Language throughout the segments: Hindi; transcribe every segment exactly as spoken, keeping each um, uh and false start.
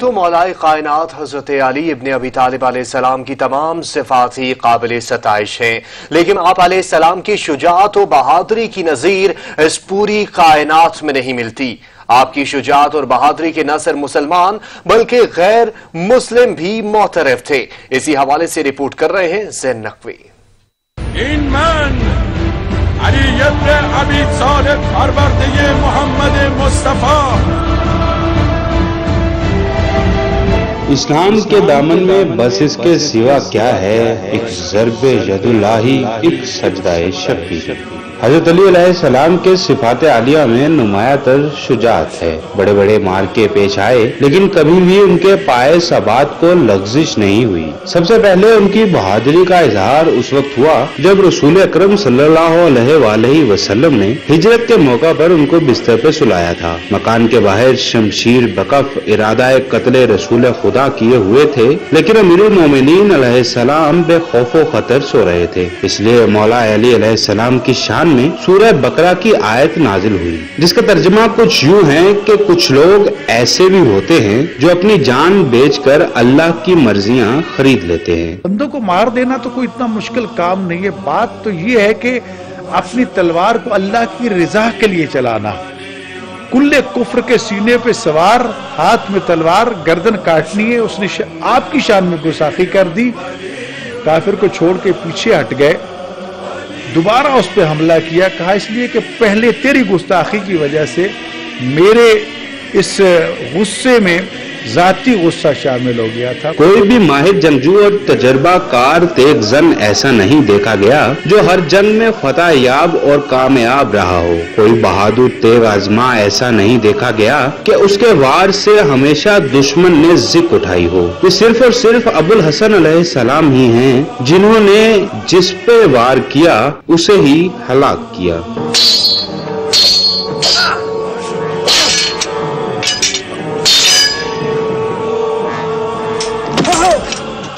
तो मौलाए कायनात हज़रत अली इब्न अबी तालिब अलैहिस्सलाम की तमाम सिफात ही काबिल सताइश हैं, लेकिन आप अलैहिस्सलाम की शुजाअत और बहादुरी की नज़ीर इस पूरी कायनात में नहीं मिलती। आपकी शुजाअत और बहादुरी के न सिर्फ मुसलमान बल्कि गैर मुस्लिम भी मोतरफ थे। इसी हवाले से रिपोर्ट कर रहे हैं जैन नकवी। इस्लाम के दामन में बस इसके सिवा क्या है, एक ज़र्बे यदुल्लाही, एक सजदाए शफी। हजरत अली अलैहिस्सलाम के सिफात आलिया में नुमाया तर शुजात है। बड़े बड़े मार्के पेश आए लेकिन कभी भी उनके पाए सबात को लग्जिश नहीं हुई। सबसे पहले उनकी बहादुरी का इजहार उस वक्त हुआ जब रसूल अकरम सल्लल्लाहु अलैहि वसल्लम ने हिजरत के मौका पर उनको बिस्तर पर सुलाया था। मकान के बाहर शमशीर बकफ इरादा कत्ल रसूल खुदा किए हुए थे, लेकिन अमीरुल मोमिनीन अलैहिस्सलाम बेखौफ व खतर सो रहे थे। इसलिए मौला अली अलैहिस्सलाम की शान में सूरह बकरा की आयत नाजिल हुई, जिसका तर्जुमा कुछ यूँ है कि कुछ लोग ऐसे भी होते हैं जो अपनी जान बेचकर अल्लाह की मर्जियां खरीद लेते हैं। बंदों को मार देना तो कोई इतना मुश्किल काम नहीं है। बात तो ये है कि अपनी तलवार को अल्लाह की रिजा के लिए चलाना, कुल्ले कुफ्र के सीने पे सवार, हाथ में तलवार, गर्दन काटनी है। उसने आपकी शान में गुस्ताखी कर दी, काफिर को छोड़ के पीछे हट गए, दोबारा उस पर हमला किया। कहा इसलिए कि पहले तेरी गुस्ताखी की वजह से मेरे इस गुस्से में जाती गुस्सा शामिल हो गया था। कोई भी माहिर जंगजू और तजर्बाकार तेग जन ऐसा नहीं देखा गया जो हर जंग में फतह याब और कामयाब रहा हो। कोई बहादुर तेग आजमा ऐसा नहीं देखा गया कि उसके वार से हमेशा दुश्मन ने जिक उठाई हो। ये सिर्फ और सिर्फ अबुल हसन अलैहिस्सलाम ही हैं जिन्होंने जिस पे वार किया उसे ही हलाक किया।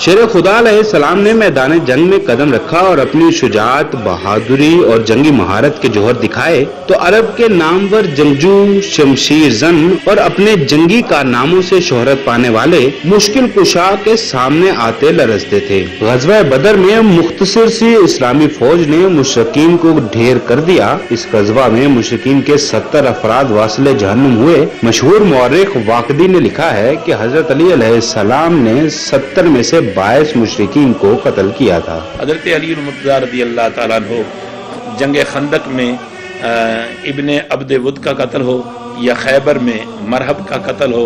शेर खुदा अलैहिस्सलाम ने मैदान जंग में कदम रखा और अपनी शुजात, बहादुरी और जंगी महारत के जोहर दिखाए तो अरब के नामवर जंगजू, शमशीर जन और अपने जंगी कारनामों से शोहरत पाने वाले मुश्किल कुशा के सामने आते लरसते थे। गजवा बदर में मुख्तसर सी इस्लामी फौज ने मुशरिकीन को ढेर कर दिया। इस गजवा में मुशरिकीन के सत्तर अफराद वासिले जहन्नुम हुए। मशहूर मौरिख वाकदी ने लिखा है कि हजरत अली अलैहिस्सलाम ने सत्तर में से बाईस मुशरिकीन को कत्ल किया था। हजरत अली रज़ियल्लाह ताला अन्हु जंगे खंदक में इब्न अब्द वुद का कत्ल हो या खैबर में मरहब का कत्ल हो,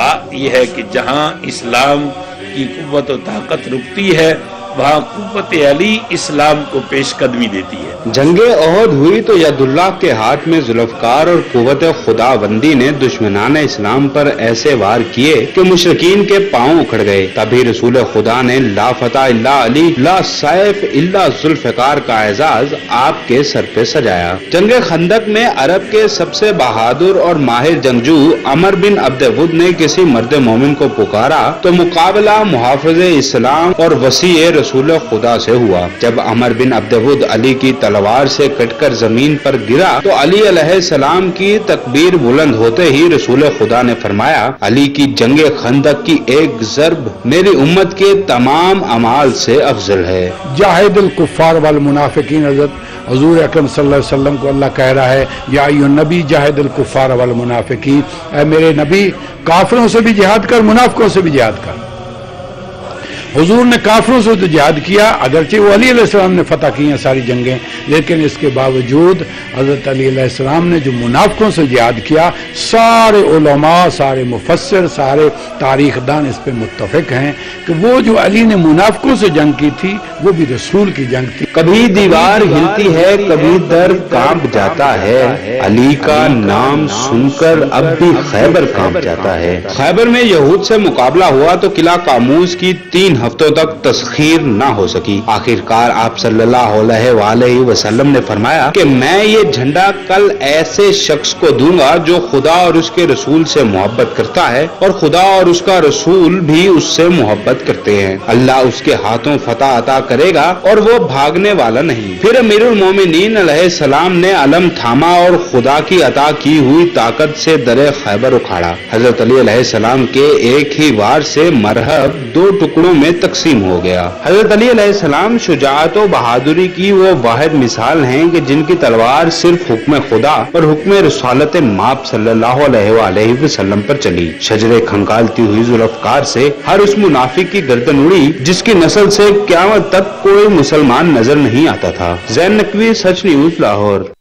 बात यह है कि जहाँ इस्लाम की कुव्वत और ताकत रुकती है वहाँ कुव्वत अली इस्लाम को पेशकदमी देती है। जंगे अहद हुई तो यदुल्लाह के हाथ में जुल्फकार और कुव्वत खुदाबंदी ने दुश्मनान इस्लाम पर ऐसे वार किए कि मुशरिकीन के पाँव उखड़ गए। तभी रसूल खुदा ने ला फता इल्ला अली, ला सैफ इल्ला जुल्फकार का एजाज आपके सर पे सजाया। जंगे खंदक में अरब के सबसे बहादुर और माहिर जंगजू अमर बिन अब्द वुद ने किसी मर्द मोमिन को पुकारा तो मुकाबला मुहाफिज इस्लाम और वसी रसूल खुदा से हुआ। जब अमर बिन अब्द वुद अली की तलवार से कटकर जमीन पर गिरा तो अली अलैहिस्सलाम की तकबीर बुलंद होते ही रसूल खुदा ने फरमाया, अली की जंगे खंदक की एक जर्ब मेरी उम्मत के तमाम अमाल से अफजल है। जाहिदुल कुफ्फार वल मुनाफिकीन। हजरत हजूर अकरम सल्लल्लाहु अलैहि वसल्लम को अल्लाह कह रहा है, या अय्युहन नबी जाहिदुल कुफ्फार वल मुनाफिकीन, ऐ मेरे नबी काफिरों से भी जिहाद कर, मुनाफिकों से भी जिहाद कर। हुजूर ने काफिरों से तो जिहाद किया, अगरचे वो अली अलैहिस्सलाम ने फतह की हैं सारी जंगें, लेकिन इसके बावजूद हज़रत अली अलैहिस्सलाम ने जो मुनाफिकों से जिहाद किया, सारे उलमा, सारे मुफस्सर, सारे तारीखदान इस पर मुत्तफिक हैं कि वो जो अली ने मुनाफिकों से जंग की थी वो भी रसूल की जंग थी। कभी दीवार हिलती है, कभी दर कांप जाता है, अली का नाम सुनकर अब भी खैबर कांप जाता है। खैबर में यहूद से मुकाबला हुआ तो किला कामूस की तीन हफ्तों तक तस्खीर न हो सकी। आखिरकार आप सल्लल्लाहु अलैहि वसल्लम ने फरमाया कि मैं ये झंडा कल ऐसे शख्स को दूंगा जो खुदा और उसके रसूल से मोहब्बत करता है और खुदा और उसका रसूल भी उससे मोहब्बत करते हैं। अल्लाह उसके हाथों फतह अता करेगा और वो भागने वाला नहीं। फिर अमीरुल मोमिनीन अलैहिस्सलाम ने अलम थामा और खुदा की अता की हुई ताकत से दरे खैबर उखाड़ा। हजरत अली अलैहिस्सलाम के एक ही वार से मरहब दो टुकड़ों में तकसीम हो गया। हजरत अली अलैहिस्सलाम शुजाअत और बहादुरी की वो वाहिद मिसाल हैं कि जिनकी तलवार सिर्फ हुक्म खुदा और हुक्म रसालत माप सल्लल्लाहु अलैहि वसल्लम पर चली। शजरे खंगालती हुई जुल्फकार से हर उस मुनाफिक की गर्दन उड़ी जिसकी नस्ल से क़यामत तक कोई मुसलमान नजर नहीं आता था। जैन नकवी, सच न्यूज, लाहौर।